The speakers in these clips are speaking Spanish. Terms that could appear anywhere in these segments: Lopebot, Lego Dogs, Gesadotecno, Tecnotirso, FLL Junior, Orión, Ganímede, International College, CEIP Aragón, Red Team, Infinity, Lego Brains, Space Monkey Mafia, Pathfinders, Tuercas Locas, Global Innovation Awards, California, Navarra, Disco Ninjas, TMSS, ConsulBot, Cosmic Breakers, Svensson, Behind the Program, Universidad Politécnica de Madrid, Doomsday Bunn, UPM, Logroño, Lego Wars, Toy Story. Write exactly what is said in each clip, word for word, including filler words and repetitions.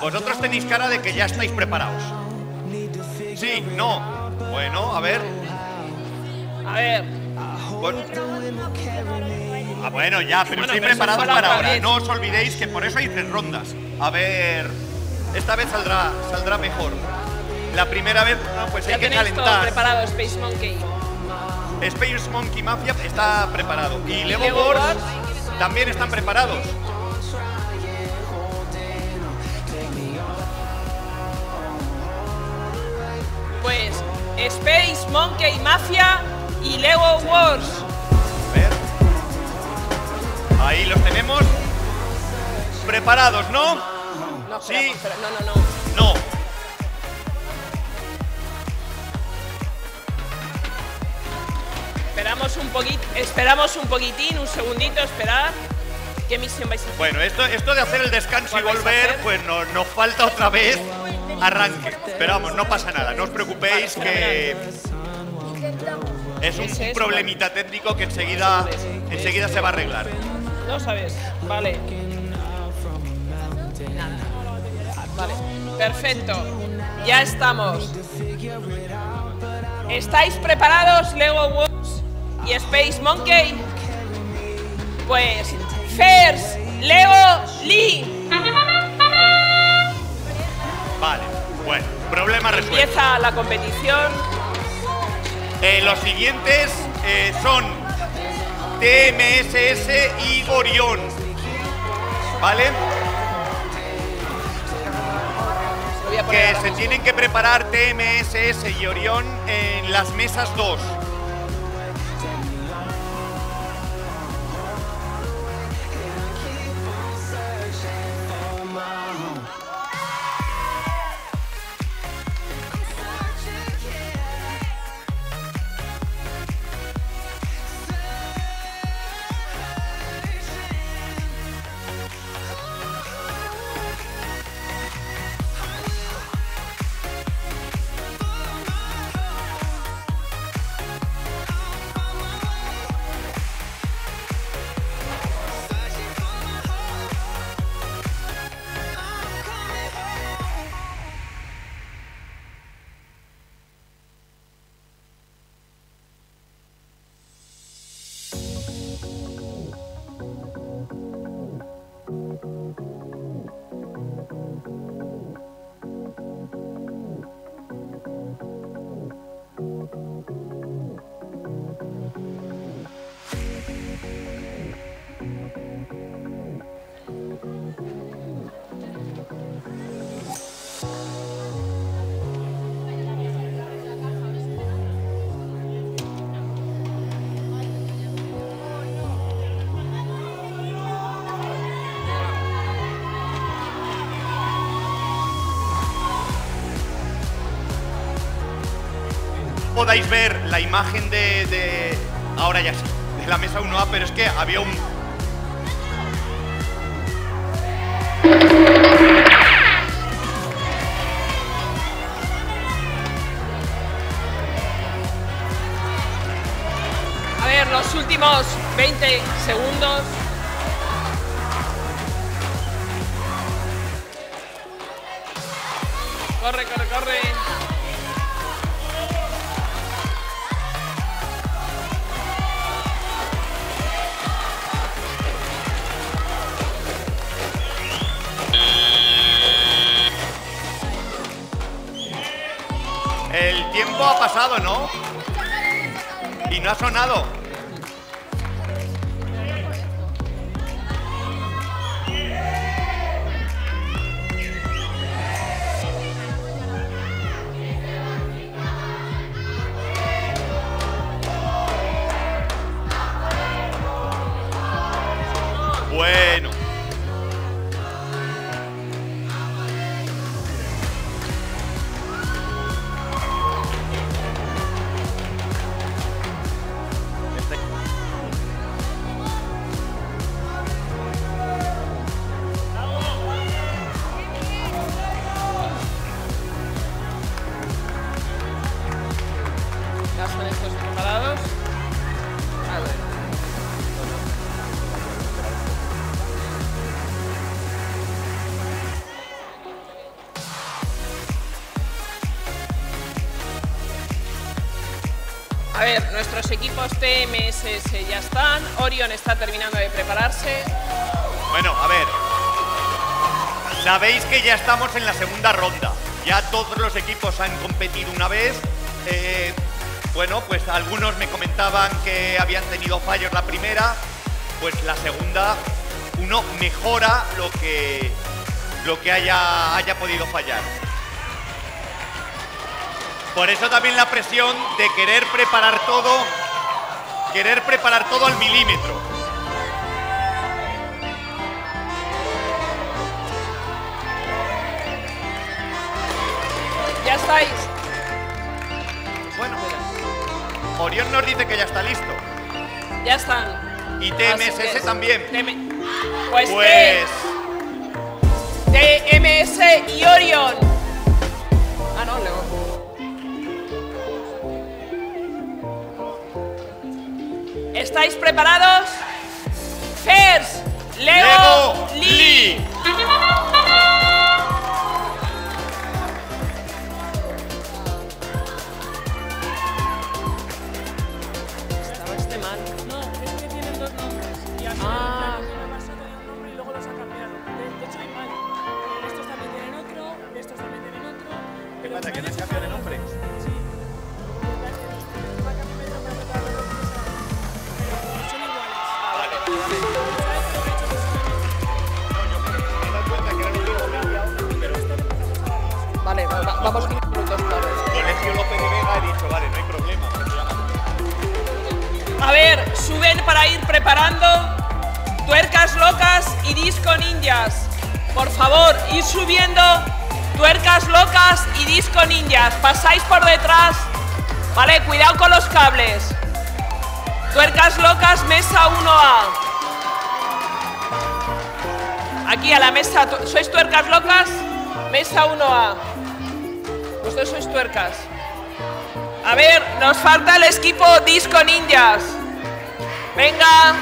Vosotros tenéis cara de que ya estáis preparados. Sí, no. Bueno, a ver. A ver. Bueno. Ah, bueno, ya, pero bueno, estoy preparado para ahora. Vez. No os olvidéis que por eso hay tres rondas. A ver. Esta vez saldrá, saldrá mejor. La primera vez, no, pues ya hay que calentar. Todo preparado, Space Monkey. Space Monkey Mafia está preparado. Y, y Lego Wars también están preparados. Pues Space Monkey Mafia y Lego Wars. A ver. Ahí los tenemos. Preparados, ¿no? No, sí. Esperamos, pero no, no, no. No. Esperamos un poquito, esperamos un poquitín, un segundito, esperar. ¿Qué misión vais a hacer? Bueno, esto, esto de hacer el descanso y volver, pues no, nos falta otra vez arranque. Pero vamos, no pasa nada, no os preocupéis que es un problemita técnico que enseguida, enseguida se va a arreglar. No sabes, vale. Nada. Vale, perfecto, ya estamos. ¿Estáis preparados, Lego Wars y Space Monkey? Pues FIRST LEGO League. Vale, bueno, problema resuelto. Empieza la competición. Eh, los siguientes eh, son T M S S y Orión. ¿Vale? Que se tienen que preparar T M S S y Orión en las mesas dos. Podáis ver la imagen de, de ahora ya sí, de la mesa uno A, pero es que había un... A ver, los últimos veinte segundos. Corre, corre, corre. El tiempo ha pasado, ¿no? Y no ha sonado. Bueno. A ver, nuestros equipos T M S S ya están. Orión está terminando de prepararse. Bueno, a ver. Sabéis que ya estamos en la segunda ronda. Ya todos los equipos han competido una vez. Eh, bueno, pues algunos me comentaban que habían tenido fallos la primera. Pues la segunda, uno mejora lo que, lo que haya, haya podido fallar. Por eso también la presión de querer preparar todo, querer preparar todo al milímetro. ¿Ya estáis? Bueno, Orión nos dice que ya está listo. Ya están. Y T M S S también. Pues, pues... T M S y Orión. Ah, no, luego. ¿Estáis preparados? FIRST LEGO League. Estaba este mal. No, es que tienen dos nombres. Y así ah. en la base tenía un nombre y luego los ha cambiado. De hecho hay mal. Estos también tienen otro, estos también tienen otro. ¿Qué pasa? ¿Que les cambian de nombre? Sí. Vale, va, vamos quince minutos claro. Colegio López de Vega he dicho, vale, no hay problema. A ver, suben para ir preparando Tuercas Locas y Disco Ninjas. Por favor, ir subiendo Tuercas Locas y Disco Ninjas. Pasáis por detrás. Vale, cuidado con los cables. Tuercas Locas, mesa uno A. Aquí a la mesa, ¿sois Tuercas Locas? Mesa uno A. Vosotros sois tuercas. A ver, nos falta el equipo Disco Ninjas. Venga.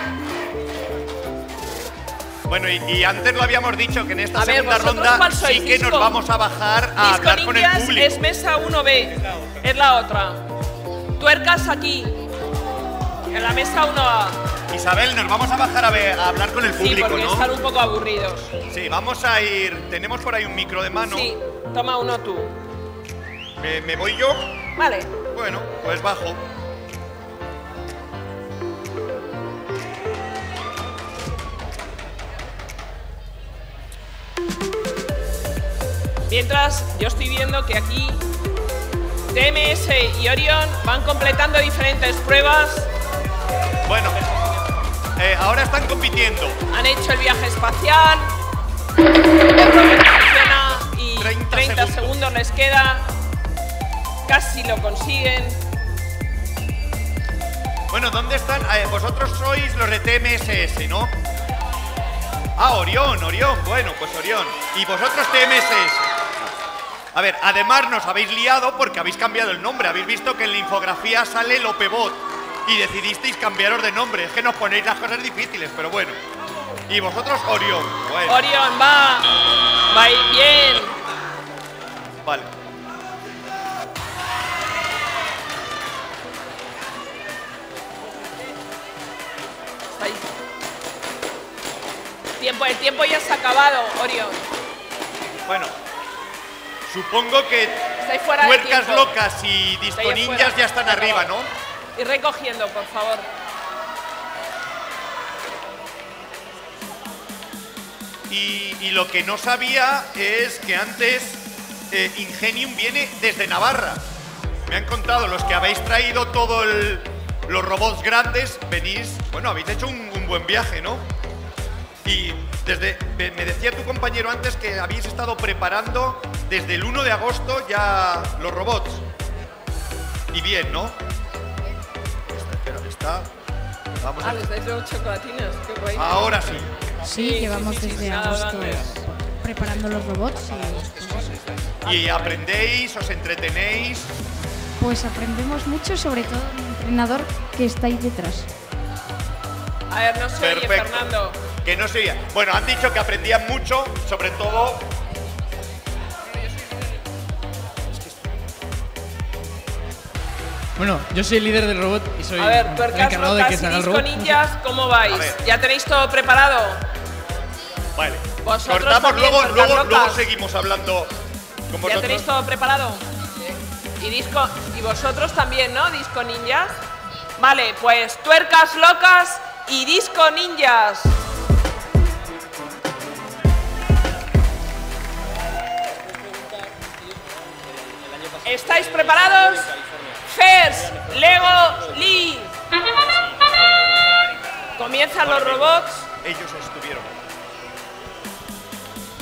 Bueno, y, y antes lo habíamos dicho que en esta a segunda ver, ronda sí que Disco, nos vamos a bajar a Disco hablar Ninjas con el público. Es mesa uno B. Es la, es la otra. Tuercas aquí. En la mesa uno A. Isabel, nos vamos a bajar a, ver, a hablar con el público, sí, porque ¿no? Están un poco aburridos. Sí, vamos a ir... Tenemos por ahí un micro de mano. Sí, toma uno tú. ¿Me, me voy yo? Vale. Bueno, pues bajo. Mientras, yo estoy viendo que aquí T M S y Orión van completando diferentes pruebas. Bueno, eh, ahora están compitiendo. Han hecho el viaje espacial. Y treinta, treinta segundos. segundos les queda. Casi lo consiguen. Bueno, ¿dónde están? Eh, vosotros sois los de T M S S, ¿no? Ah, Orión, Orión. Bueno, pues Orión. Y vosotros T M S S. A ver, además nos habéis liado porque habéis cambiado el nombre. Habéis visto que en la infografía sale Lopebot. Y decidisteis cambiaros de nombre. Es que nos ponéis las cosas difíciles, pero bueno. Y vosotros, Orión. Bueno. Orión, va. Va bien. Vale. Ahí. Tiempo, el tiempo ya se ha acabado, Orión. Bueno. Supongo que Tuercas Locas y Disco Ninjas ya están arriba, ¿no? Y recogiendo, por favor. Y, y lo que no sabía es que antes eh, Ingenium viene desde Navarra. Me han contado, los que habéis traído todos los robots grandes, venís... Bueno, habéis hecho un, un buen viaje, ¿no? Y desde me decía tu compañero antes que habéis estado preparando desde el uno de agosto ya los robots. Y bien, ¿no? Está. Vamos ah, a... les dais luego chocolatinas, qué guay. Ahora sí. Sí, sí, que vamos sí, sí, desde sí, agosto preparando los robots. Y... ¿Y aprendéis, os entretenéis? Pues aprendemos mucho, sobre todo el entrenador que está ahí detrás. A ver, no se oye, Fernando. Que no se oye. Bueno, han dicho que aprendían mucho, sobre todo... Bueno, yo soy el líder del robot y soy a ver, el encargado de que se haga el robot. Disco Ninjas, ¿cómo vais? ¿Ya tenéis todo preparado? Vale. Vosotros cortamos, también, luego, luego, luego seguimos hablando con vosotros. ¿Ya tenéis todo preparado? Y disco y vosotros también, ¿no? Disco Ninjas. Vale, pues Tuercas Locas y Disco Ninjas. ¿Estáis preparados? FIRST LEGO League. Comienzan los robots. Ellos estuvieron.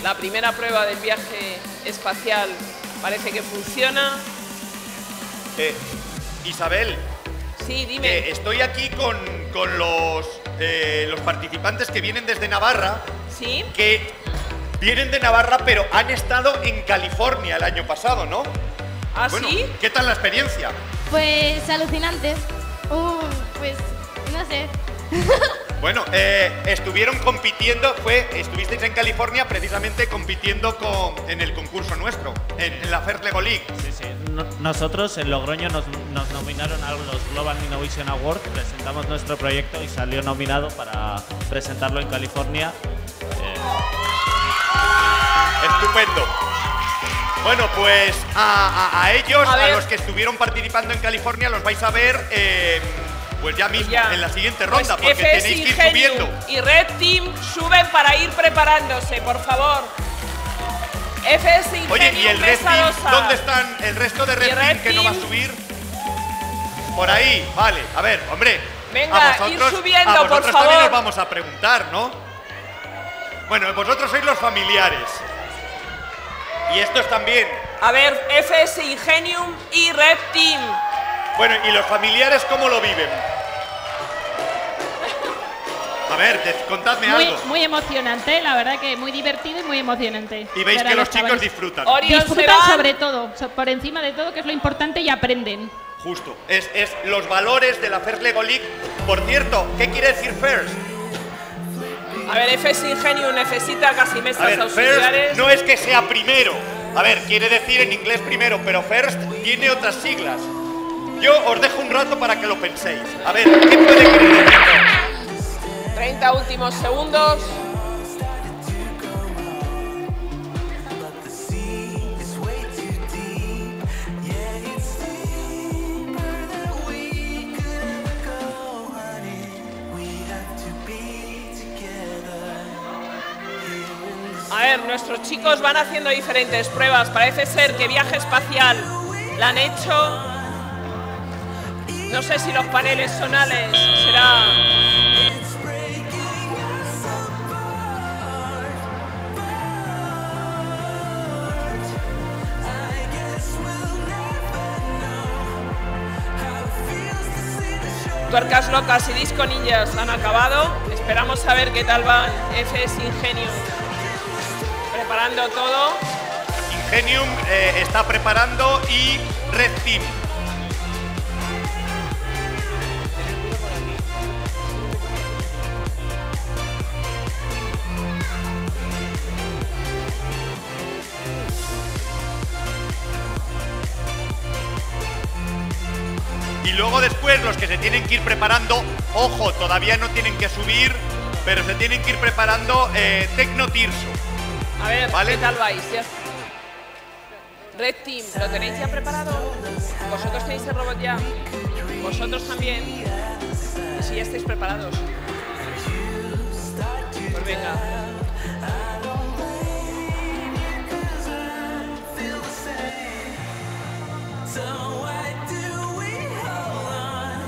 La primera prueba del viaje espacial parece que funciona. Eh, Isabel. Sí, dime. Eh, estoy aquí con, con los, eh, los participantes que vienen desde Navarra. Sí. Que vienen de Navarra, pero han estado en California el año pasado, ¿no? ¿Ah, bueno, sí? ¿Qué tal la experiencia? Pues alucinantes. Uh, pues, no sé. Bueno, eh, estuvieron compitiendo, fue, estuvisteis en California precisamente compitiendo con, en el concurso nuestro, en, en la FIRST LEGO League. Sí, sí. No, nosotros en Logroño nos, nos nominaron a los Global Innovation Awards, presentamos nuestro proyecto y salió nominado para presentarlo en California. Eh. Estupendo. Bueno, pues a, a, a ellos, a, a los que estuvieron participando en California, los vais a ver eh, pues ya mismo, ya. en la siguiente ronda, pues porque F S tenéis que ir Ingenium subiendo. Y Red Team suben para ir preparándose, por favor. F S Ingenium. Oye, ¿y el Red Team? ¿Dónde están el resto de Red, Red Team que no va a subir? Por ahí, vale. A ver, hombre. Venga, a vosotros, ir subiendo, a vosotros por favor. También os vamos a preguntar, ¿no? Bueno, vosotros sois los familiares. Y estos también. A ver, F S Ingenium y Red Team. Bueno, ¿y los familiares cómo lo viven? A ver, contadme muy, algo. Muy emocionante, la verdad que muy divertido y muy emocionante. Y veis que los chavales. Chicos disfrutan. Orión disfrutan sobre todo, por encima de todo, que es lo importante, y aprenden. Justo, es, es los valores de la FIRST LEGO League. Por cierto, ¿qué quiere decir FIRST? A ver, F S Ingenium necesita casi mesas auxiliares. First no es que sea primero. A ver, quiere decir en inglés primero, pero FIRST tiene otras siglas. Yo os dejo un rato para que lo penséis. A ver, ¿qué puede querer decir? treinta últimos segundos. A ver, nuestros chicos van haciendo diferentes pruebas. Parece ser que viaje espacial la han hecho. No sé si los paneles sonales será... Tuercas Locas y Disco Ninjas han acabado. Esperamos a ver qué tal van F S Ingenium. Preparando todo. Ingenium eh, está preparando y Red Team. Y luego después los que se tienen que ir preparando, ojo, todavía no tienen que subir, pero se tienen que ir preparando eh, Tecnotirso. A ver, ¿vale? ¿Qué tal vais? Red Team, ¿lo tenéis ya preparado? ¿Vosotros tenéis el robot ya? ¿Vosotros también? ¿Y si ya estáis preparados? Pues venga.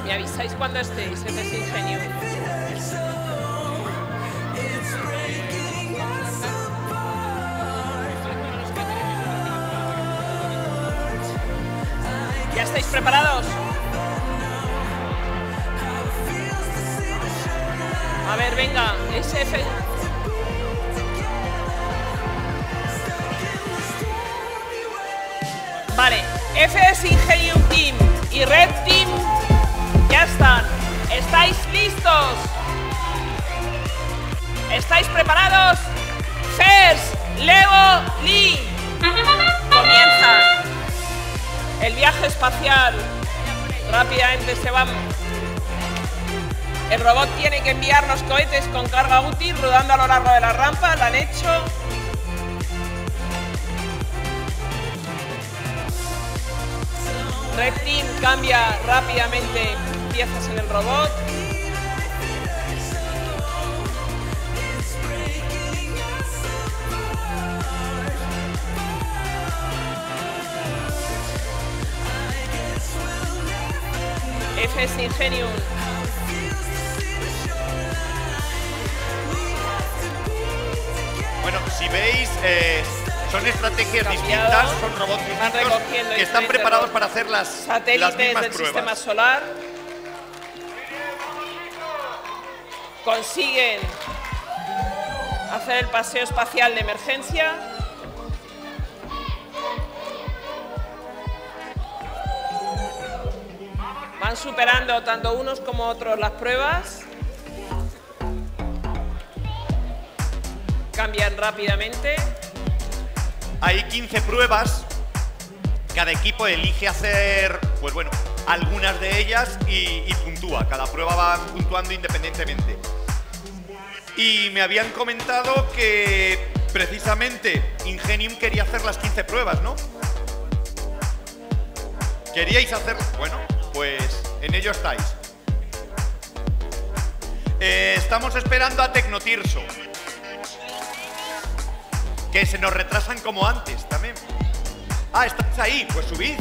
Me avisáis cuando estéis, F S Ingenium. ¿Ya estáis preparados? A ver, venga, S F. Vale, F S Ingenium Team y Red Team ya están. ¿Estáis listos? ¿Estáis preparados? FIRST LEGO League. Comienza. El viaje espacial Rápidamente se van. El robot tiene que enviarnos cohetes con carga útil rodando a lo largo de la rampa. Lo han hecho. Red Team cambia rápidamente piezas en el robot. F S Ingenium. Bueno, si veis, eh, son estrategias cambiado, distintas, son robots distintos que están preparados para hacer las, satélites las mismas del pruebas. Sistema solar. Consiguen hacer el paseo espacial de emergencia. Van superando tanto unos como otros las pruebas. Cambian rápidamente. Hay quince pruebas. Cada equipo elige hacer, pues bueno, algunas de ellas y, y puntúa. Cada prueba va puntuando independientemente. Y me habían comentado que precisamente Ingenium quería hacer las quince pruebas, ¿no? ¿Queríais hacer? Bueno, pues en ello estáis. Eh, estamos esperando a Tecnotirso, que se nos retrasan como antes también. Ah, estáis ahí, pues subid.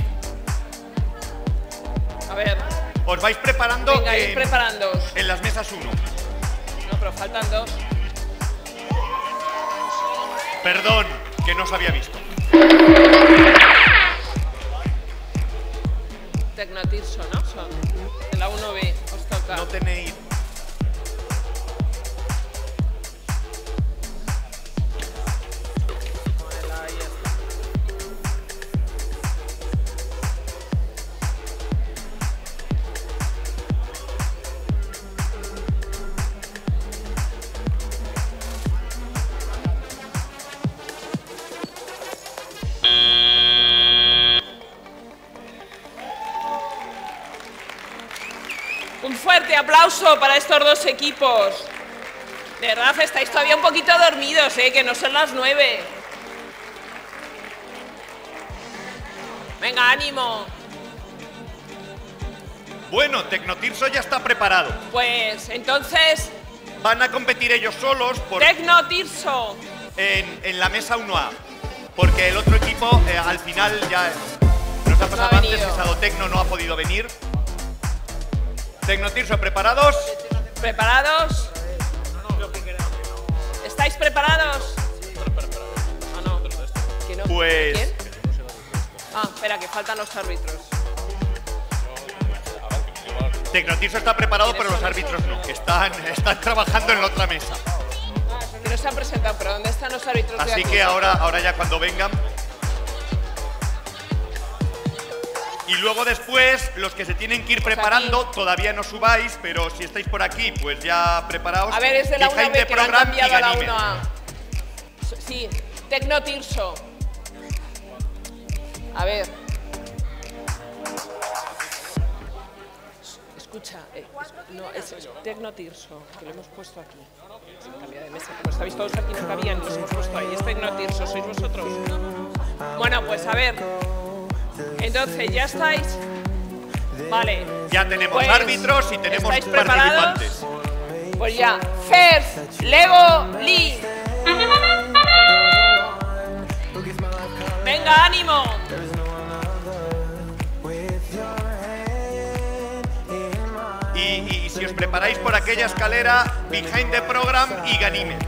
A ver. Os vais preparando. Venga, en, preparándoos. En las mesas uno. No, pero faltan dos. Perdón, que no os había visto. Tecnotirso, ¿no? Son de la uno B, os toca. No tenéis. Aplauso para estos dos equipos. De verdad, estáis todavía un poquito dormidos, ¿eh? Que no son las nueve. Venga, ánimo. Bueno, Tecnotirso ya está preparado. Pues entonces van a competir ellos solos por Tecnotirso en, en la mesa uno A. Porque el otro equipo eh, al final ya nos ha pasado no ha antes, Gesadotecno no ha podido venir. Tecnotirso, ¿preparados? ¿Preparados? ¿Estáis preparados? Ah, no. ¿Que no? Pues... ¿Quién? Ah, espera, que faltan los árbitros. Tecnotirso está preparado, pero los árbitros no. Están, están trabajando en la otra mesa. Ah, no se han presentado, pero ¿dónde están los árbitros? Así que ahora, ahora ya cuando vengan... Y luego después, los que se tienen que ir pues preparando, aquí. Todavía no subáis, pero si estáis por aquí, pues ya preparaos. A ver, es de la Behind the Program y Ganímede. Sí, Tecnotirso. A ver. Escucha, eh, no, es Tecnotirso, que lo hemos puesto aquí. Sin cambiar de mesa, como estáis todos aquí, no cabían, los hemos puesto ahí. Es Tecnotirso, sois vosotros. Bueno, pues a ver. Entonces, ¿ya estáis? Vale. Ya tenemos pues, árbitros y tenemos participantes. Pues ya. FIRST LEGO League. Venga, ánimo. Y, y si os preparáis por aquella escalera, Behind the Program y Ganímede.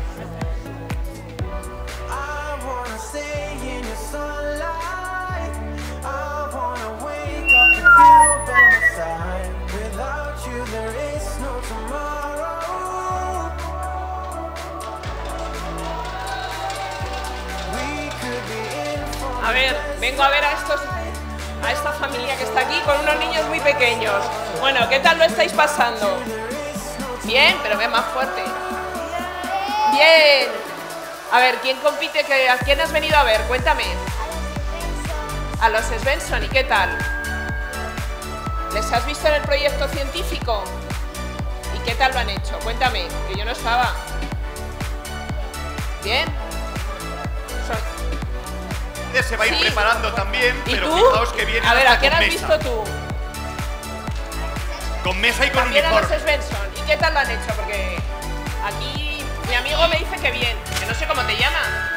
A ver, vengo a ver a estos, a esta familia que está aquí con unos niños muy pequeños. Bueno, ¿qué tal lo estáis pasando? Bien, pero ve más fuerte. Bien. A ver, ¿quién compite? ¿A quién has venido a ver? Cuéntame. A los Svensson. ¿Y qué tal? ¿Les has visto en el proyecto científico? ¿Y qué tal lo han hecho? Cuéntame, que yo no estaba. ¿Bien? Son... Se va a ir sí, preparando también, pero tú? Fijaos que viene. A ver, ¿a quién has mesa. Visto tú? Con mesa y con también uniforme. A Svensson. ¿Y qué tal lo han hecho? Porque aquí mi amigo me dice que bien, que no sé cómo te llama.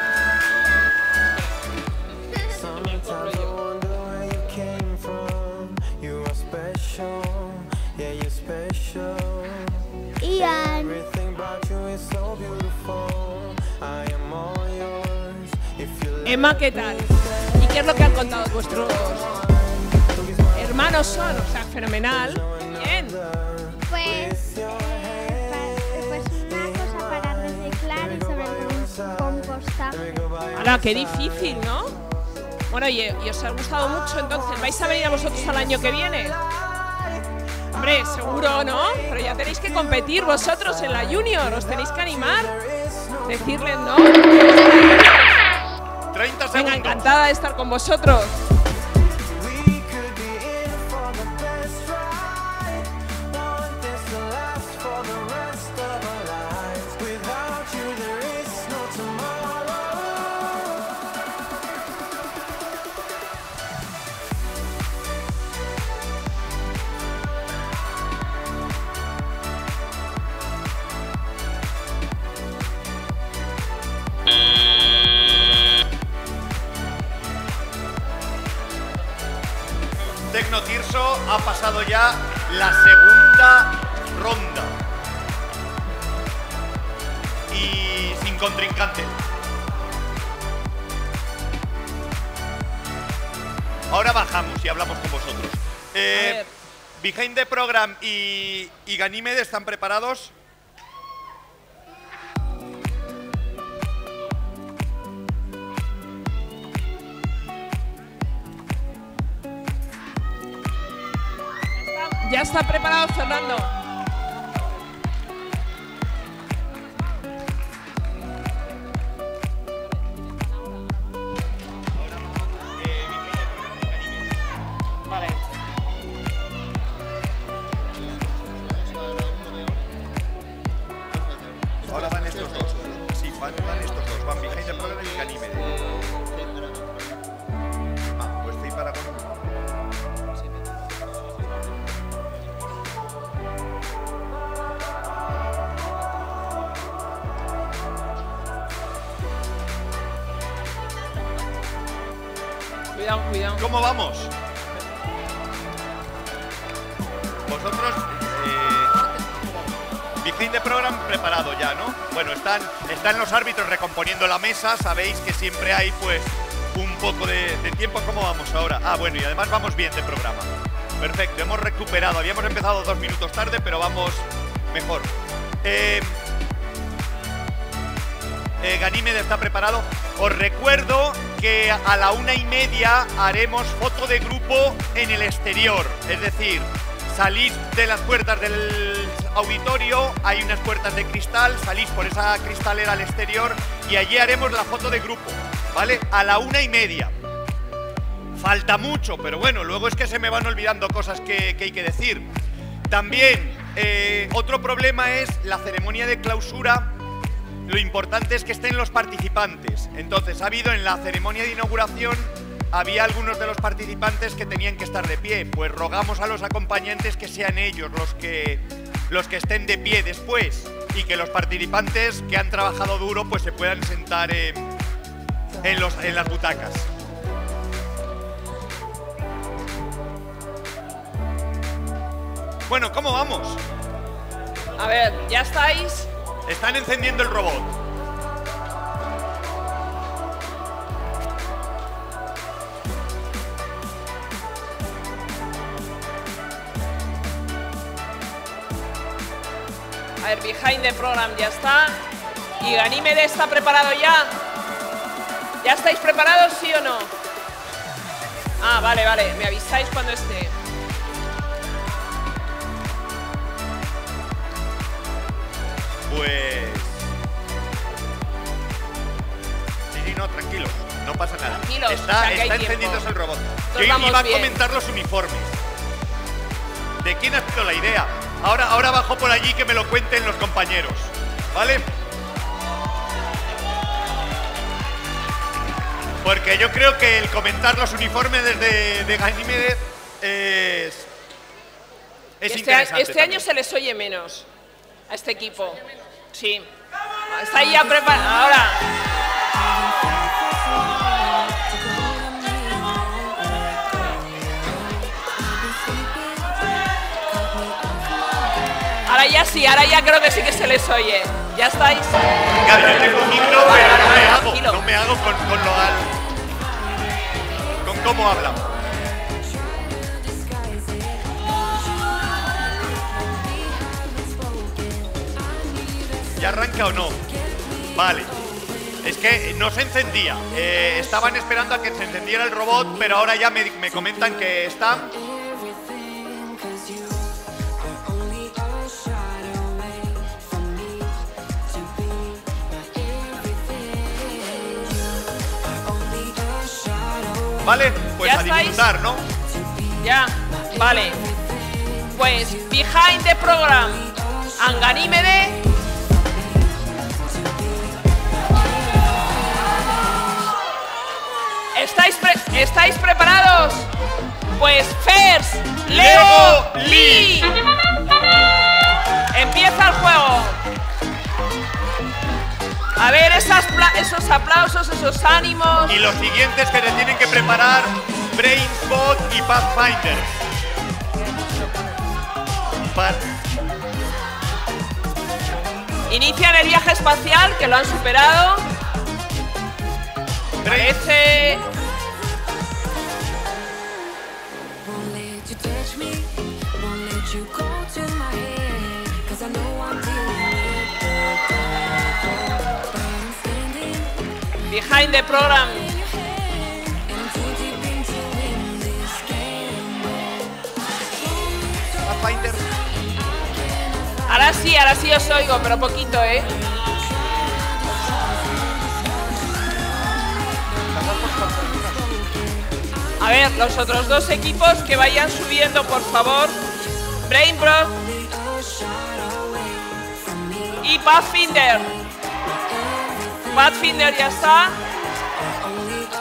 Ian. Emma, ¿qué tal? ¿Y qué es lo que han contado vuestros hermanos son? O sea, fenomenal. Bien. Pues, eh, pues una cosa para reciclar y sobre todo compostaje. Ahora, qué difícil, ¿no? Bueno, y, y os ha gustado mucho, entonces, ¿vais a venir a vosotros al año que viene? Hombre, seguro, ¿no? Pero ya tenéis que competir vosotros en la Junior, os tenéis que animar, decirles no. treinta segundos. Venga, encantada de estar con vosotros. Tecnotirso ha pasado ya la segunda ronda y sin contrincante. Ahora bajamos y hablamos con vosotros. Eh, Behind the Program y, y Ganímede, ¿están preparados? Ya está preparado Fernando. Vale. Ahora van estos dos. Sí, van, van estos dos. Van Behind the Program y Ganímede. Ah, pues estoy para con... Cuidado, cuidado. ¿Cómo vamos? Vosotros, eh, Behind the Program preparado ya, ¿no? Bueno, están, están los árbitros recomponiendo la mesa. Sabéis que siempre hay, pues, un poco de, de tiempo. ¿Cómo vamos ahora? Ah, bueno, y además vamos bien de programa. Perfecto, hemos recuperado. Habíamos empezado dos minutos tarde, pero vamos mejor. Eh, eh, Ganímede está preparado. Os recuerdo que a la una y media haremos foto de grupo en el exterior. Es decir, salís de las puertas del auditorio, hay unas puertas de cristal, salís por esa cristalera al exterior y allí haremos la foto de grupo, ¿vale? A la una y media. Falta mucho, pero bueno, luego es que se me van olvidando cosas que, que hay que decir. También, eh, otro problema es la ceremonia de clausura. Lo importante es que estén los participantes. Entonces, ha habido en la ceremonia de inauguración, había algunos de los participantes que tenían que estar de pie. Pues rogamos a los acompañantes que sean ellos los que, los que estén de pie después y que los participantes que han trabajado duro pues se puedan sentar en, en, los, en las butacas. Bueno, ¿cómo vamos? A ver, ¿ya estáis...? Están encendiendo el robot. A ver, Behind the Program ya está. ¿Y Ganímede está preparado ya? ¿Ya estáis preparados, sí o no? Ah, vale, vale. Me avisáis cuando esté. Pues... Sí, sí, no, tranquilos, no pasa nada. Tranquilos, está, o sea, está encendiéndose el robot. Yo iba a comentar los uniformes. de quién ha sido la idea. Ahora, ahora bajo por allí que me lo cuenten los compañeros, ¿vale? Porque yo creo que el comentar los uniformes desde de Ganímede es, es este interesante. Este también. Año se les oye menos a este equipo. Sí. Está ahí ya preparado. Ahora. Ahora ya sí, ahora ya creo que sí que se les oye. ¿Ya estáis? Claro, yo tengo un micro, pero no me hago, no me hago con, con lo al... con cómo hablamos. ¿Ya arranca o no? Vale. Es que no se encendía. Eh, estaban esperando a que se encendiera el robot, pero ahora ya me, me comentan que está... Vale, pues a disfrutar, ¿no? Ya, vale. Pues Behind the Program, Ganímede. ¿Estáis, pre ¿Estáis preparados? Pues FIRST LEGO League. Empieza el juego. A ver, esas esos aplausos, esos ánimos. Y los siguientes que te tienen que preparar, BrainsBot y Pathfinders. Pat Inician el viaje espacial, que lo han superado. Parece... Behind the Program. Ahora sí, ahora sí os oigo, pero poquito, ¿eh? A ver, los otros dos equipos que vayan subiendo, por favor. BrainsBot y Pathfinder. Pathfinder ya está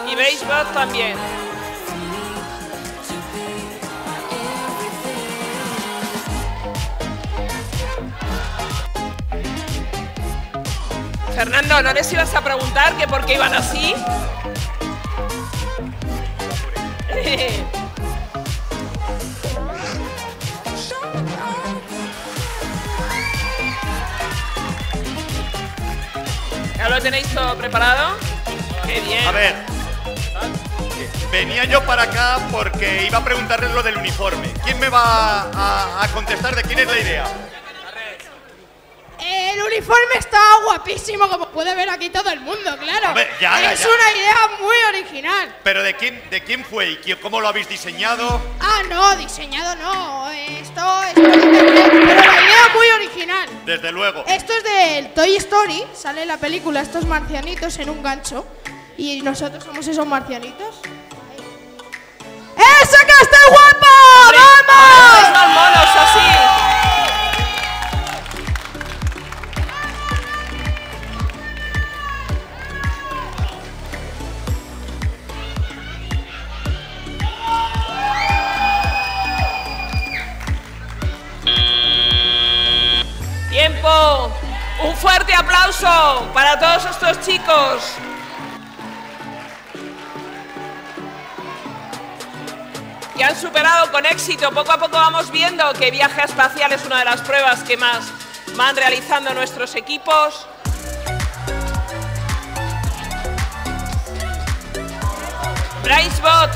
y BrainsBot también. Fernando, ¿no les ibas a preguntar que por qué iban así? ¿Ya lo tenéis todo preparado? ¡Qué bien! A ver, venía yo para acá porque iba a preguntarles lo del uniforme. ¿Quién me va a, a contestar de quién es la idea? El uniforme está guapísimo, como puede ver aquí todo el mundo, claro. A ver, ya, ya, ya. Es una idea muy original. ¿Pero de quién, de quién fue y quién, cómo lo habéis diseñado? Ah, no, diseñado no. Esto es... Pero la idea muy original. Desde luego. Esto es del Toy Story. Sale en la película estos marcianitos en un gancho. Y nosotros somos esos marcianitos. ¡Eso que está guapo! ¡Vamos! ¡Los monos así! Tiempo. Un fuerte aplauso para todos estos chicos. Que han superado con éxito. Poco a poco vamos viendo que viaje espacial es una de las pruebas que más van realizando nuestros equipos. BrainsBot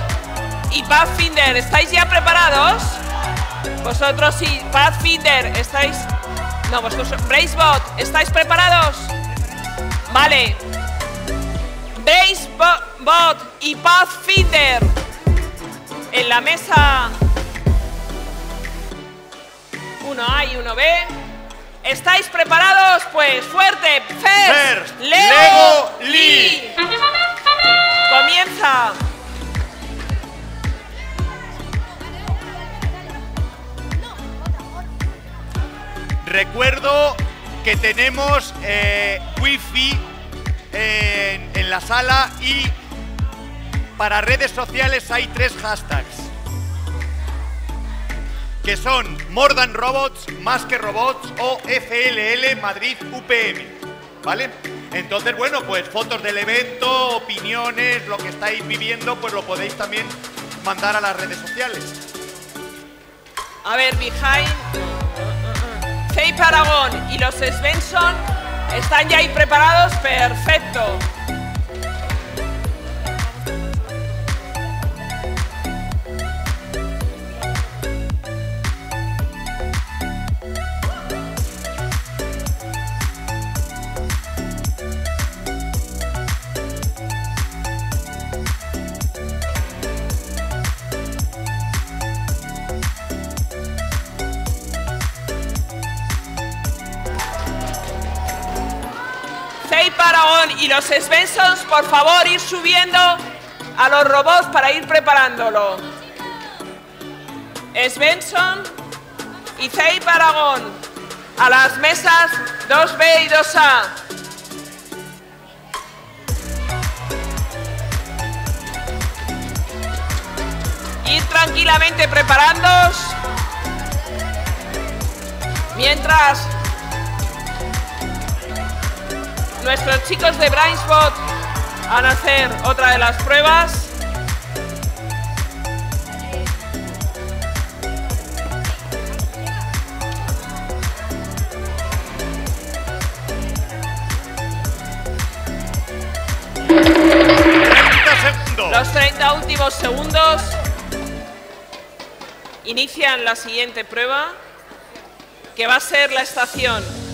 y Pathfinder, ¿estáis ya preparados? Vosotros y Pathfinder, ¿estáis? No, vosotros, BrainsBot, ¿estáis preparados? Vale. BrainsBot y Pathfinder en la mesa uno A y uno B. ¿Estáis preparados? Pues fuerte. First, First Lego League. Comienza. Recuerdo que tenemos eh, wifi en, en la sala y para redes sociales hay tres hashtags, que son More Than Robots, Más Que Robots o F L L Madrid U P M, ¿vale? Entonces, bueno, pues fotos del evento, opiniones, lo que estáis viviendo, pues lo podéis también mandar a las redes sociales. A ver, Behind, C E I P Aragón y los Svensson están ya ahí preparados, perfecto. Y los Svensson, por favor, ir subiendo a los robots para ir preparándolo. Svensson y C E I P Aragón, a las mesas dos B y dos A. Ir tranquilamente preparándoos mientras nuestros chicos de BrainsBot van a hacer otra de las pruebas. treinta segundos. Los treinta últimos segundos. Inician la siguiente prueba, que va a ser la estación.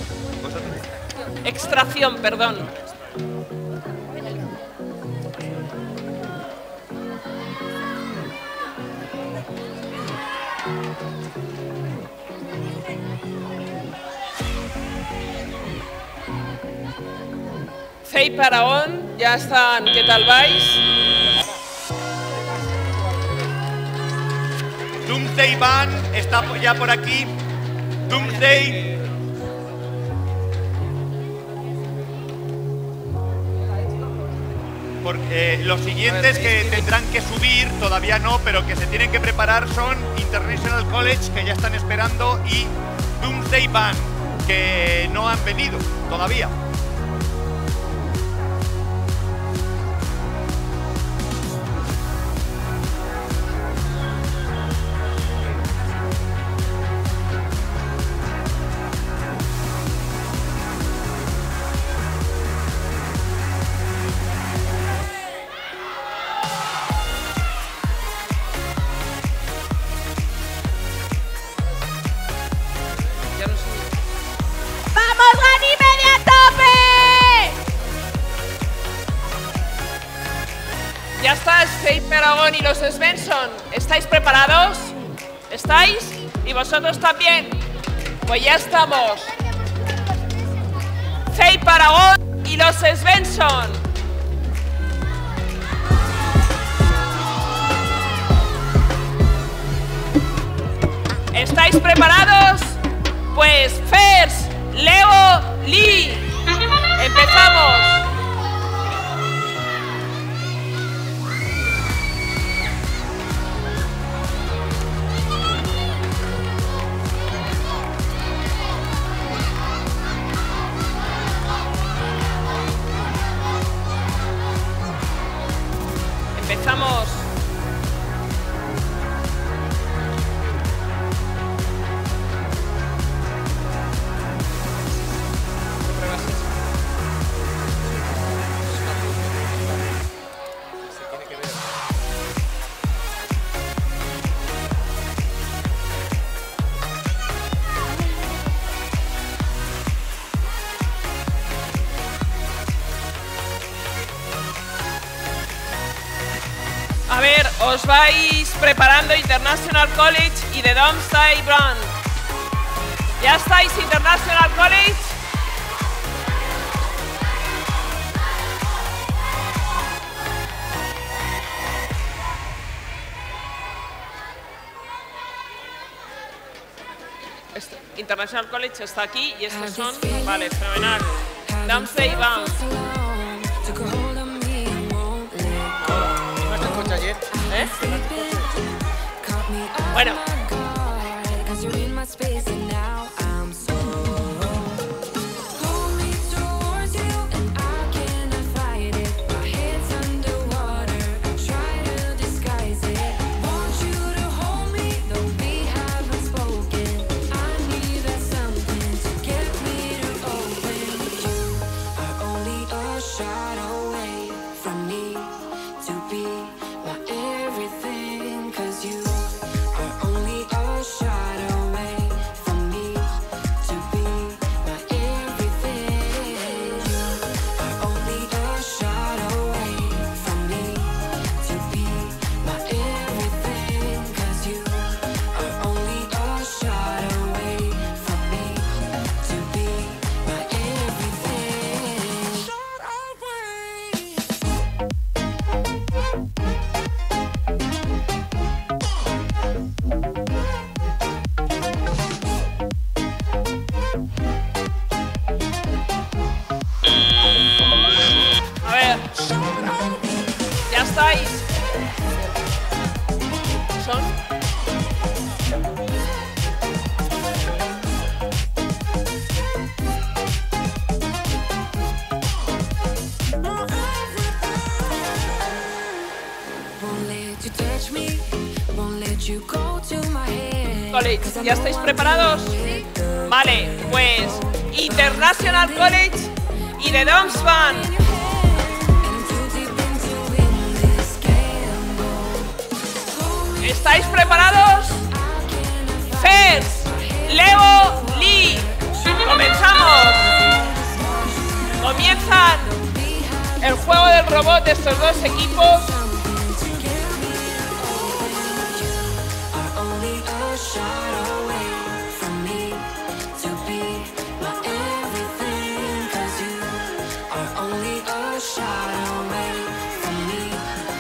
Extracción, perdón. C E I P Aragón, ya están, ¿qué tal vais? Doomsday Bunn está ya por aquí. Doomsday. Porque eh, los siguientes que tendrán que subir, todavía no, pero que se tienen que preparar son International College, que ya están esperando, y Doomsday Bunn, que no han venido todavía. Y los Svensson, ¿estáis preparados? ¿Estáis? ¿Y vosotros también? Pues ya estamos. C E I P Aragón y los Svensson. ¿Estáis preparados? Pues FIRST LEGO League. Empezamos. Os vais preparando International College y The Doomsday Bunn. ¿Ya estáis International College? Esto, International College está aquí y estos son, vale, fenomenal. Doomsday Bunn. ¿No has escuchado ayer? ¿Eh? Bueno. ¿Ya estáis preparados? Vale, pues International College y The Doomsday Bunn. ¿Estáis preparados? FIRST LEGO League. Comenzamos. Comienzan el juego del robot de estos dos equipos.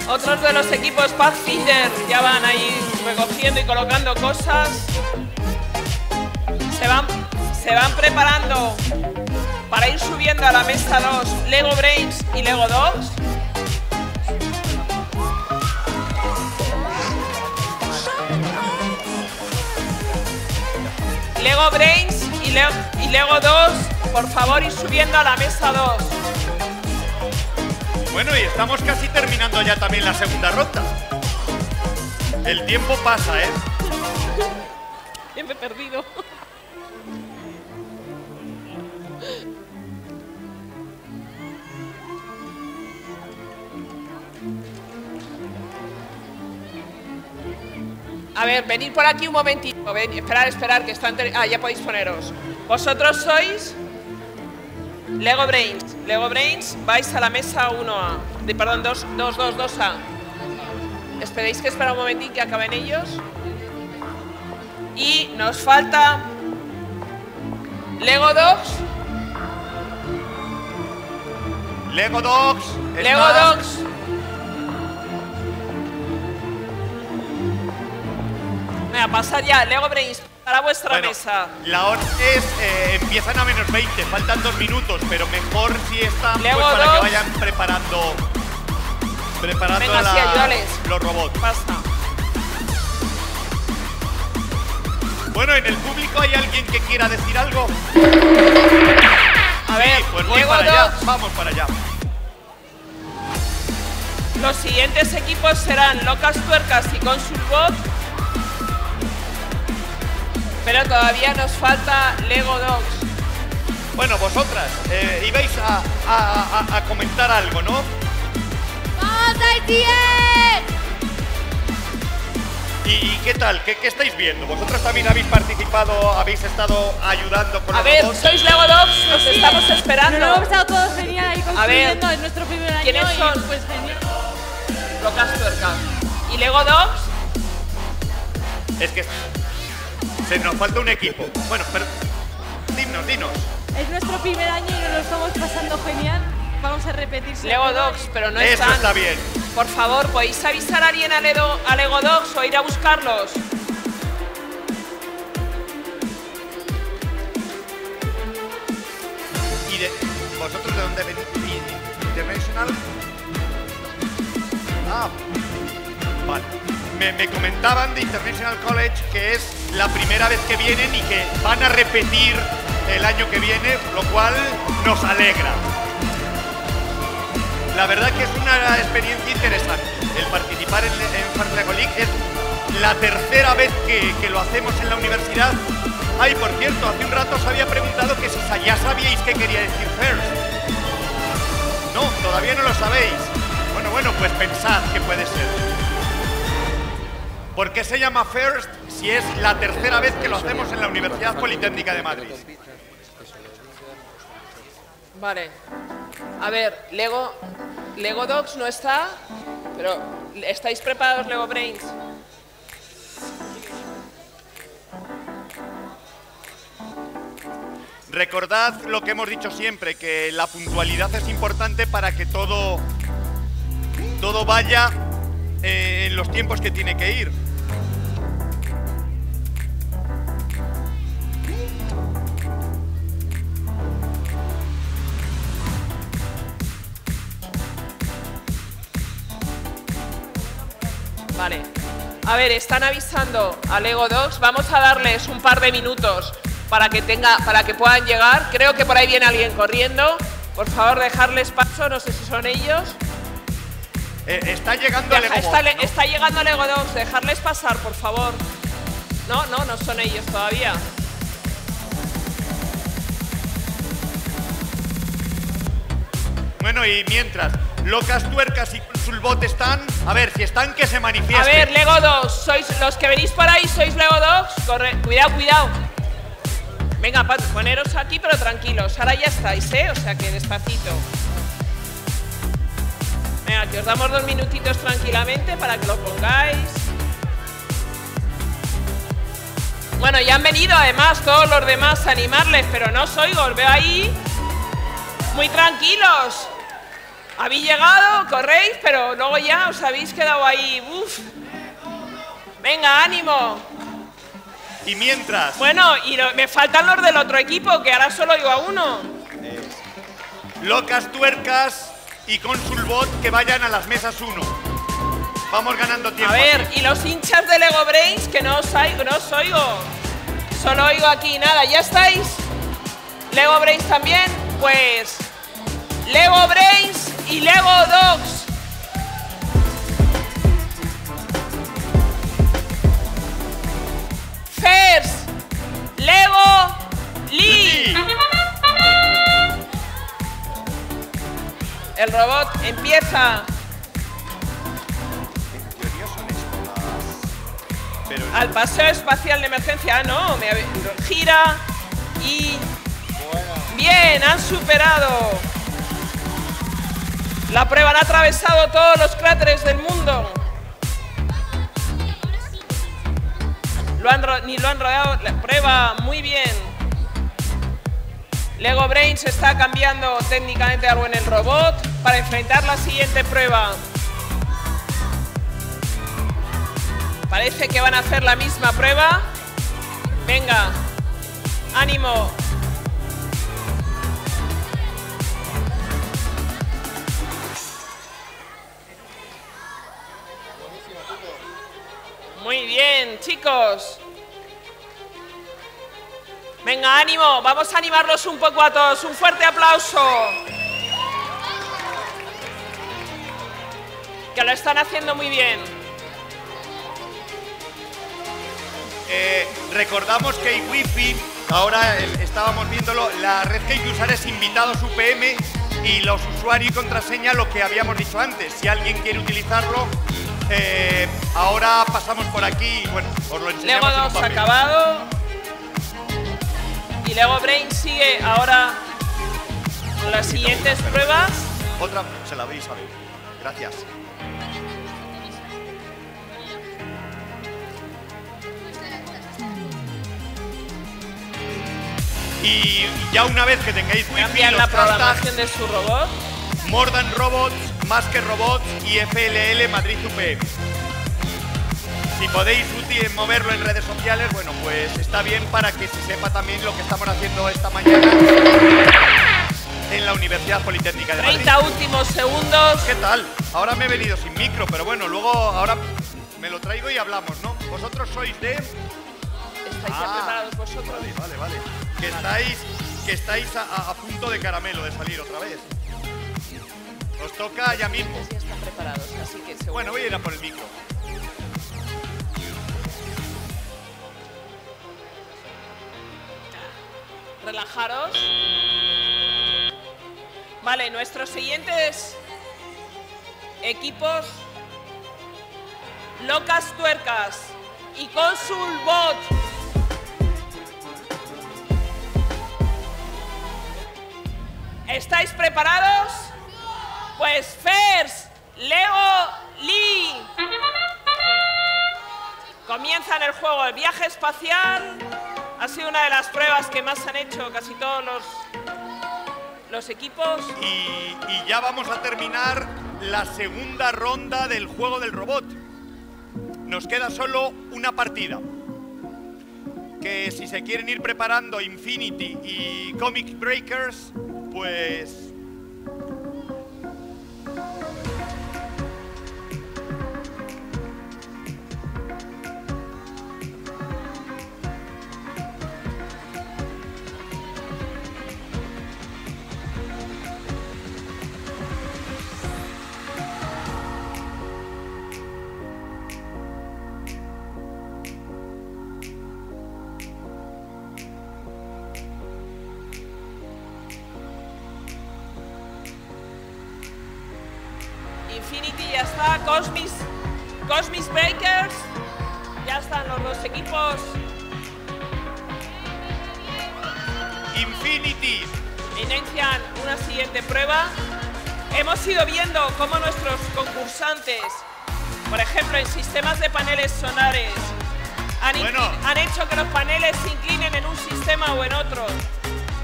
Otros de los equipos Pathfinders ya van ahí recogiendo y colocando cosas. Se van, se van preparando para ir subiendo a la mesa dos Lego Brains y Lego Dogs. Lego Brains y Lego, y Lego Dogs, por favor, ir subiendo a la mesa dos. Bueno, y estamos casi terminando ya también la segunda ronda. El tiempo pasa, ¿eh? Ya me he perdido. A ver, venid por aquí un momentito. Ven, esperad, esperad, que están... Ah, ya podéis poneros. Vosotros sois... Lego Brains, Lego Brains, vais a la mesa uno A, de, perdón, dos, dos, dos, dos A. Esperéis que espera un momentín que acaben ellos. Y nos falta Lego Dogs. Lego Dogs. Lego más. Dogs. Venga, pasad ya, Lego Brains. Para vuestra bueno, mesa. La hora es, eh, empiezan a menos veinte, faltan dos minutos, pero mejor si están pues, para dos. Que vayan preparando, preparando Venga, la, sí, los robots. Basta. Bueno, en el público hay alguien que quiera decir algo. A sí, ver, pues Lego para allá. Vamos para allá. Los siguientes equipos serán Locas, Tuercas y ConsulBot. Pero todavía nos falta Lego Dogs. Bueno, vosotras, eh, ibais a, a, a, a comentar algo, ¿no? ¡Vamos, I T! ¿Y qué tal? ¿Qué, ¿Qué estáis viendo? ¿Vosotras también habéis participado, habéis estado ayudando con los robots? A ver, ¿sois Lego Dogs? Nos sí. estamos esperando. Nos hemos estado todos genial ahí construyendo en nuestro primer año. ¿Quiénes son? Y, pues, Locas, Tuercas. ¿Y Lego Dogs? Es que... nos falta un equipo. Bueno, pero dinos, dinos. Es nuestro primer año y nos lo estamos pasando genial. Vamos a repetir. Lego Dogs, pero no están. Eso está bien. Por favor, ¿podéis avisar a alguien a Lego Dogs o ir a buscarlos? ¿Vosotros de dónde venís? International. Ah, vale. Me, me comentaban de International College que es la primera vez que vienen y que van a repetir el año que viene, lo cual nos alegra. La verdad que es una experiencia interesante. El participar en, en FIRST LEGO League es la tercera vez que, que lo hacemos en la universidad. Ay, por cierto, hace un rato os había preguntado que si ya sabíais qué quería decir FIRST. No, todavía no lo sabéis. Bueno, bueno, pues pensad que puede ser. ¿Por qué se llama FIRST si es la tercera vez que lo hacemos en la Universidad Politécnica de Madrid? Vale. A ver, Lego, Lego Dogs no está, pero ¿estáis preparados, Lego Brains? Recordad lo que hemos dicho siempre, que la puntualidad es importante para que todo, todo vaya eh, en los tiempos que tiene que ir. Vale. A ver, están avisando a Lego Dogs. Vamos a darles un par de minutos para que tenga, para que puedan llegar. Creo que por ahí viene alguien corriendo. Por favor, dejarles paso. No sé si son ellos. Eh, está llegando Deja, a Lego está, ¿no? Está llegando a Lego Dogs. Dejarles pasar, por favor. No, no, no son ellos todavía. Bueno, y mientras, Locas, Tuercas y ConsulBot están. A ver, si están, que se manifiesten. A ver, Lego Dogs, sois los que venís por ahí, sois Lego Dogs. Corre, cuidado, cuidado. Venga, poneros aquí, pero tranquilos. Ahora ya estáis, ¿eh? O sea que despacito. Venga, que os damos dos minutitos tranquilamente para que lo pongáis. Bueno, ya han venido además todos los demás a animarles, pero no os oigo, os veo ahí. Muy tranquilos. Habéis llegado, corréis, pero luego ya os habéis quedado ahí. Uf. Venga, ánimo. Y mientras... Bueno, y lo, me faltan los del otro equipo, que ahora solo oigo a uno. Locas, Tuercas y ConsulBot que vayan a las mesas uno. Vamos ganando tiempo. A ver, aquí. Y los hinchas de Lego Brains, que no os, oigo, no os oigo. Solo oigo aquí, nada, ¿ya estáis? Lego Brains también, pues... Lego Brains y Lego Dogs. FIRST Lego League. El robot empieza. En teoría son estas, pero al paseo espacial de emergencia. Ah, no, me gira y bueno. Bien, han superado. La prueba, han atravesado todos los cráteres del mundo. Lo han, ni lo han rodeado. La prueba, muy bien. Lego Brains está cambiando técnicamente algo en el robot para enfrentar la siguiente prueba. Parece que van a hacer la misma prueba. Venga, ánimo. Muy bien, chicos. Venga, ánimo. Vamos a animarlos un poco a todos. Un fuerte aplauso. Que lo están haciendo muy bien. Eh, recordamos que el wifi, ahora el, estábamos viéndolo, la red que hay que usar es invitados U P M y los usuarios y contraseña, lo que habíamos dicho antes. Si alguien quiere utilizarlo... Eh, ahora pasamos por aquí y bueno, os lo enseñamos. Lego Dogs acabado. Y Lego Brains sigue ahora con las siguientes una, pruebas. Otra, se la veis a ver. Gracias. Y ya una vez que tengáis wifi, cambian la programación de su robot. More Than Robots, Más Que Robots y F L L Madrid U P M. Si podéis moverlo en redes sociales, bueno, pues está bien para que se sepa también lo que estamos haciendo esta mañana en la Universidad Politécnica de Madrid. treinta últimos segundos. ¿Qué tal? Ahora me he venido sin micro, pero bueno, luego ahora me lo traigo y hablamos, ¿no? Vosotros sois de... ¿Estáis ah, ya preparados vosotros? Vale, vale, vale. Que estáis, que estáis a, a punto de caramelo, de salir otra vez. Os toca ya mismo. Ya están preparados, así que seguro. Bueno, voy a ir a por el micro. Relajaros. Vale, nuestros siguientes equipos: Locas, Tuercas y ConsulBot. ¿Estáis preparados? Pues FIRST LEGO League. Comienzan el juego, el viaje espacial. Ha sido una de las pruebas que más han hecho casi todos los, los equipos. Y, y ya vamos a terminar la segunda ronda del juego del robot. Nos queda solo una partida. Que si se quieren ir preparando Infinity y Cosmic Breakers, pues... Como nuestros concursantes, por ejemplo, en sistemas de paneles solares, han, bueno, han hecho que los paneles se inclinen en un sistema o en otro.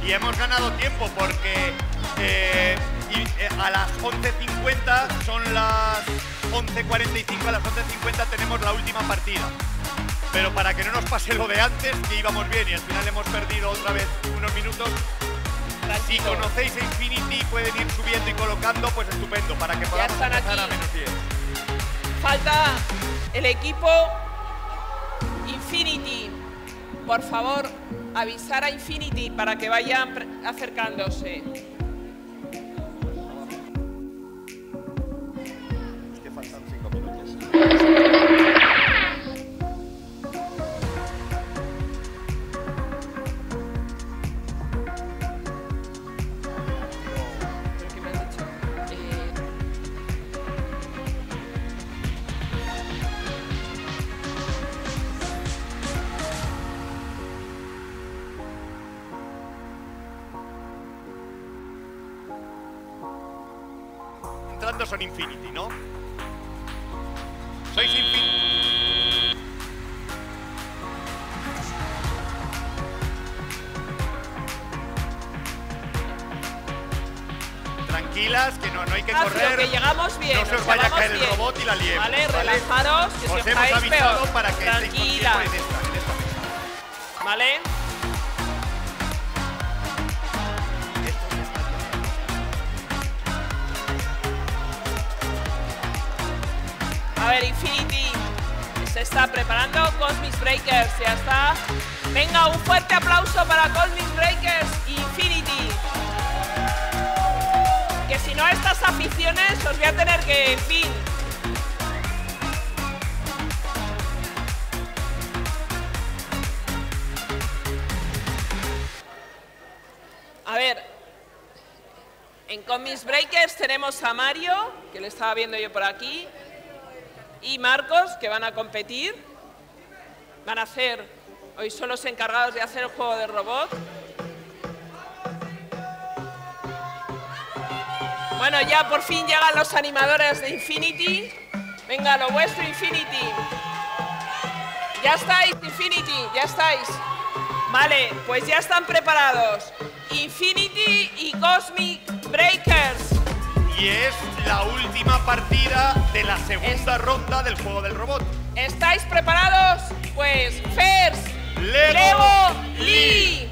Y hemos ganado tiempo porque eh, y, eh, a las once cincuenta, son las once cuarenta y cinco, a las once cincuenta tenemos la última partida. Pero para que no nos pase lo de antes, que íbamos bien y al final hemos perdido otra vez unos minutos. Si conocéis Infinity, pueden ir subiendo y colocando, pues estupendo, para que podamos pasar a menos diez. Falta el equipo Infinity. Por favor, avisar a Infinity para que vayan acercándose. Es que faltan cinco minutos. Son Infinity, ¿no? Sois Infinity. Tranquilas, que no, no hay que correr. Que llegamos bien. No se os vaya a caer bien. El robot y la liebre. Vale, ¿vale? Relajaros. Que os, os hemos avisado peor. Para que tranquilas. En esta, en esta mesa. Vale. A ver, Infinity se está preparando. Cosmic Breakers ya está. Venga, un fuerte aplauso para Cosmic Breakers y Infinity. Que si no, estas aficiones os voy a tener que, en fin. A ver, en Cosmic Breakers tenemos a Mario, que lo estaba viendo yo por aquí. Y Marcos, que van a competir, van a hacer, hoy son los encargados de hacer el juego de robot. Bueno, ya por fin llegan los animadores de Infinity. Venga, lo vuestro, Infinity. Ya estáis, Infinity, ya estáis. Vale, pues ya están preparados Infinity y Cosmic Breakers. Y es la última partida de la segunda es... ronda del juego del robot. ¿Estáis preparados? Pues FIRST Lego League.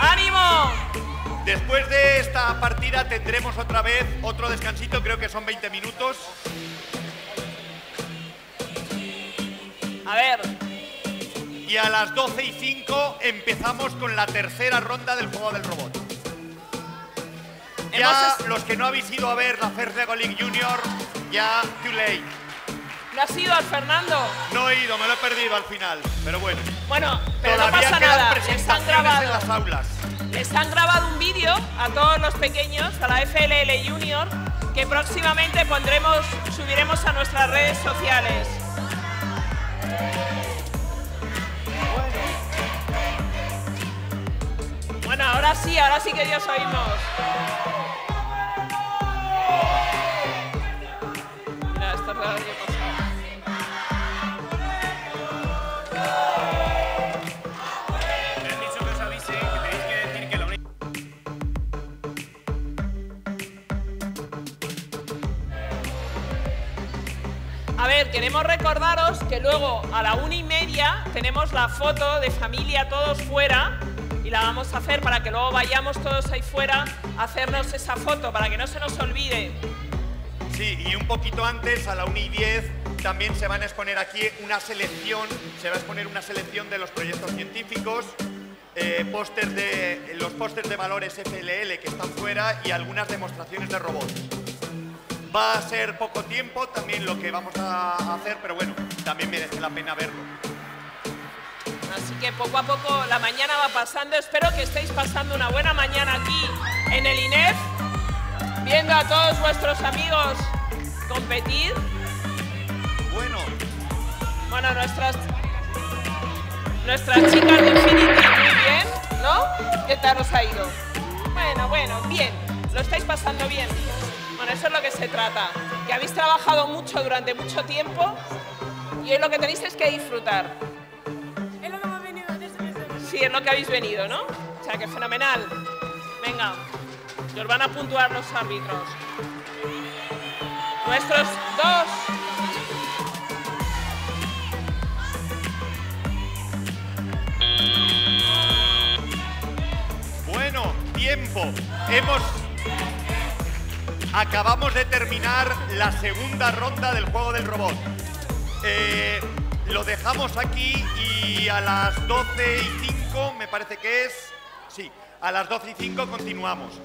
¡Ánimo, Después de esta partida tendremos otra vez otro descansito, creo que son veinte minutos. A ver. Y a las doce y cinco empezamos con la tercera ronda del juego del robot. Ya los que no habéis ido a ver la FIRST LEGO League Junior, ya too late. ¿No has ido al Fernando? No he ido, me lo he perdido al final, pero bueno. Bueno, pero todavía no pasa nada, les han grabado en las aulas. Les han grabado un vídeo a todos los pequeños, a la F L L Junior, que próximamente pondremos, subiremos a nuestras redes sociales. Bueno, ahora sí, ahora sí que ya os oímos. Mira, esta es la radio pasada. Me han dicho que os avise, que tenéis que decir que lo único. A ver, queremos recordaros que luego a la una y media tenemos la foto de familia todos fuera. Y la vamos a hacer para que luego vayamos todos ahí fuera a hacernos esa foto, para que no se nos olvide. Sí, y un poquito antes, a la una y diez, también se van a exponer aquí una selección, se va a exponer una selección de los proyectos científicos, eh, pósters de, los pósters de valores F L L que están fuera y algunas demostraciones de robots. Va a ser poco tiempo también lo que vamos a hacer, pero bueno, también merece la pena verlo. Así que poco a poco la mañana va pasando. Espero que estéis pasando una buena mañana aquí en el I N E F, viendo a todos vuestros amigos competir. Bueno. Bueno, nuestras, nuestras chicas de Infinity, muy bien, ¿no? ¿Qué tal os ha ido? Bueno, bueno, bien. Lo estáis pasando bien. Bueno, eso es lo que se trata. Que habéis trabajado mucho durante mucho tiempo y hoy lo que tenéis es que disfrutar. Sí, es lo que habéis venido, ¿no? O sea, que fenomenal. Venga, nos van a puntuar los árbitros. Nuestros dos. Bueno, tiempo. Hemos... Acabamos de terminar la segunda ronda del juego del robot. Eh, lo dejamos aquí y a las doce y cinco... me parece que es... sí, a las doce y cinco continuamos.